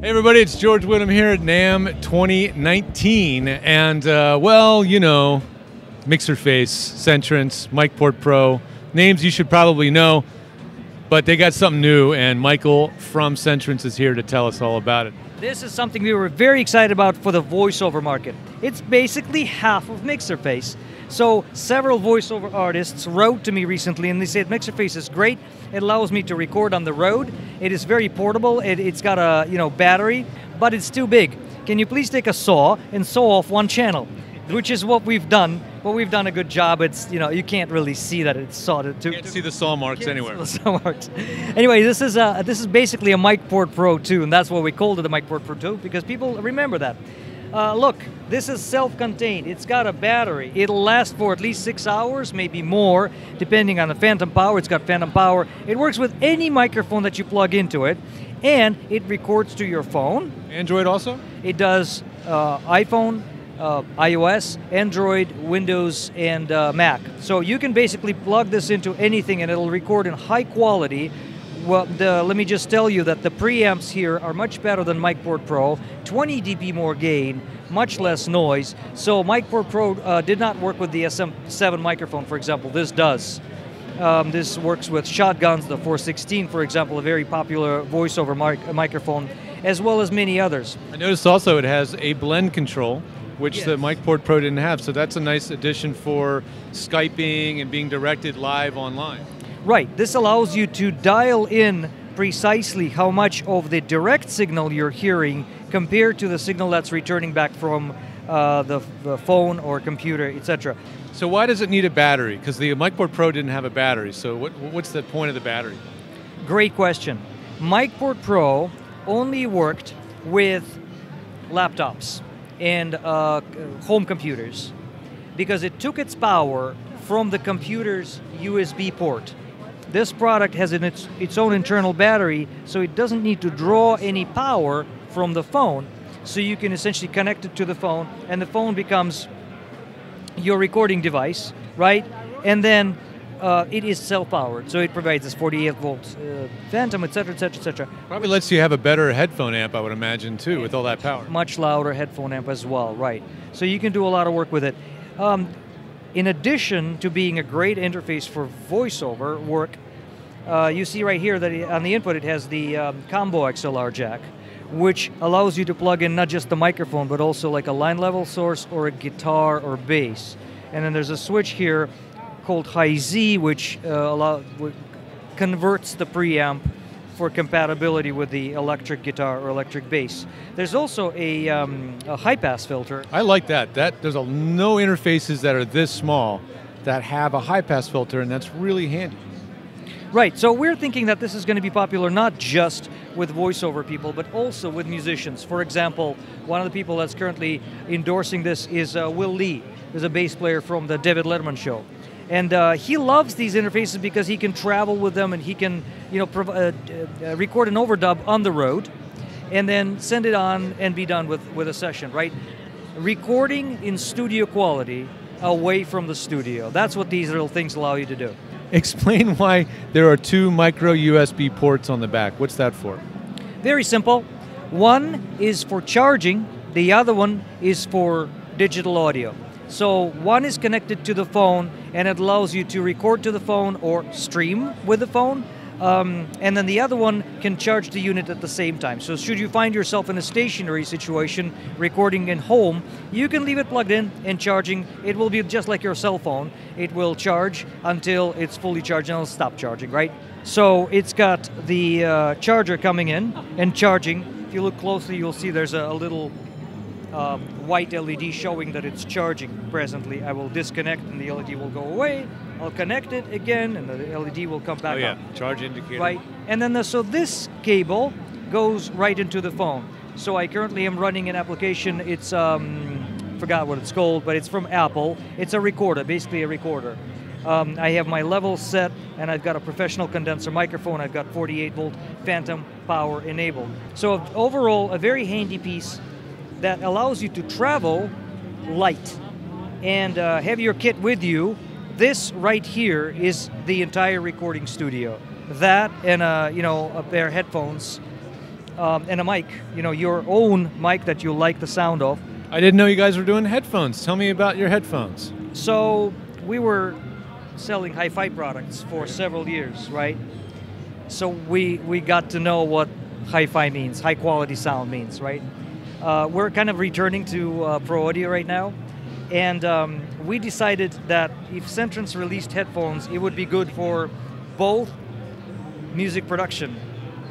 Hey everybody, it's George Whitman here at NAMM 2019, and well, you know, Mixerface, CEntrance, MicPort Pro, names you should probably know, but they got something new, and Michael from CEntrance is here to tell us all about it. This is something we were very excited about for the voiceover market. It's basically half of Mixerface. So several voiceover artists wrote to me recently and they said Mixerface is great. It allows me to record on the road. It is very portable. It's got a battery, but it's too big. Can you please take a saw and saw off one channel? Which is what we've done, but we've done a good job. It's, you can't really see that it's sawed. You can't see the saw marks anywhere. The saw marks. Anyway, this is basically a MicPort Pro 2, and that's why we called it a MicPort Pro 2, because people remember that. Look, this is self-contained. It's got a battery. It'll last for at least 6 hours, maybe more, depending on the phantom power. It's got phantom power. It works with any microphone that you plug into it, and it records to your phone. Android also? It does iPhone, iOS, Android, Windows, and Mac. So you can basically plug this into anything and it'll record in high quality. Well, let me just tell you that the preamps here are much better than MicPort Pro, 20 dB more gain, much less noise. So MicPort Pro did not work with the SM7 microphone, for example. This does. This works with shotguns, the 416, for example, a very popular voiceover microphone, as well as many others. I noticed also it has a blend control, which the MicPort Pro didn't have, so that's a nice addition for Skyping and being directed live online. Right, this allows you to dial in precisely how much of the direct signal you're hearing compared to the signal that's returning back from the phone or computer, etc. So why does it need a battery? Because the MicPort Pro didn't have a battery, so what's the point of the battery? Great question. MicPort Pro only worked with laptops and home computers, because it took its power from the computer's USB port. This product has its own internal battery, so it doesn't need to draw any power from the phone, so you can essentially connect it to the phone, and the phone becomes your recording device, right? And then it is self-poweard, so it provides this 48-volt phantom, etc., etc., etc. Probably lets you have a better headphone amp, I would imagine, too, with all that power. Much louder headphone amp as well, right. So you can do a lot of work with it. In addition to being a great interface for voiceover work, you see right here that on the input it has the combo XLR jack, which allows you to plug in not just the microphone, but also like a line-level source or a guitar or bass. And then there's a switch here called Hi-Z, which converts the preamp for compatibility with the electric guitar or electric bass. There's also a high-pass filter. I like that. There's no interfaces that are this small that have a high-pass filter, and that's really handy. Right, so we're thinking that this is going to be popular not just with voiceover people, but also with musicians. For example, one of the people that's currently endorsing this is Will Lee, who's a bass player from the David Letterman show. And he loves these interfaces because he can travel with them and he can record an overdub on the road and then send it on and be done with a session, right? Recording in studio quality away from the studio. That's what these little things allow you to do. Explain why there are two micro USB ports on the back. What's that for? Very simple. One is for charging. The other one is for digital audio. So one is connected to the phone and it allows you to record to the phone or stream with the phone. And then the other one can charge the unit at the same time. So should you find yourself in a stationary situation recording in home, you can leave it plugged in and charging. It will be just like your cell phone. It will charge until it's fully charged and it'll stop charging, right? So it's got the charger coming in and charging. If you look closely, you'll see there's a little white LED showing that it's charging presently. I will disconnect and the LED will go away. I'll connect it again and the LED will come back up. Charge indicator. Right, and then so this cable goes right into the phone. So I currently am running an application. It's, forgot what it's called, but it's from Apple. It's a recorder, basically a recorder. I have my level set and I've got a professional condenser microphone. I've got 48-volt phantom power enabled. So overall, a very handy piece that allows you to travel light and have your kit with you. This right here is the entire recording studio. That and a pair of headphones and a mic, you know, your own mic that you like the sound of. I didn't know you guys were doing headphones. Tell me about your headphones. So we were selling hi-fi products for several years, right? So we got to know what hi-fi means, high quality sound means, right? We're kind of returning to Pro Audio right now, and we decided that if CEntrance released headphones, it would be good for both music production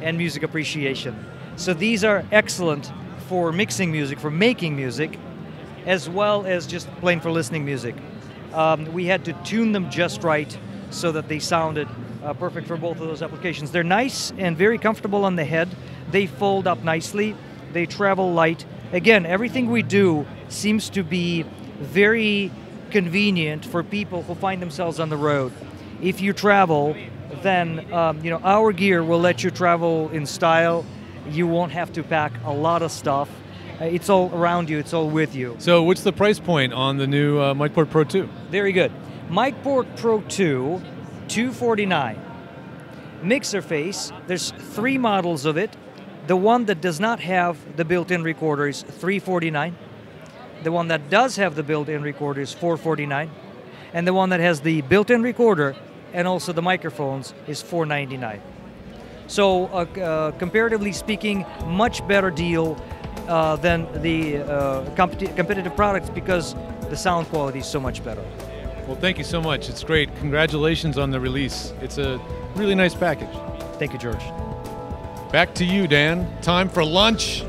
and music appreciation. So these are excellent for mixing music, for making music, as well as just plain for listening music. We had to tune them just right so that they sounded perfect for both of those applications. They're nice and very comfortable on the head. They fold up nicely. They travel light. Again, everything we do seems to be very convenient for people who find themselves on the road. If you travel, then you know, our gear will let you travel in style. You won't have to pack a lot of stuff. It's all around you, it's all with you. So what's the price point on the new MicPort Pro 2? Very good. MicPort Pro 2, $249. Mixerface, there's three models of it. The one that does not have the built-in recorder is $349. The one that does have the built-in recorder is $449. And the one that has the built-in recorder and also the microphones is $499. So comparatively speaking, much better deal than the competitive products, because the sound quality is so much better. Well, thank you so much. It's great. Congratulations on the release. It's a really nice package. Thank you, George. Back to you, Dan. Time for lunch.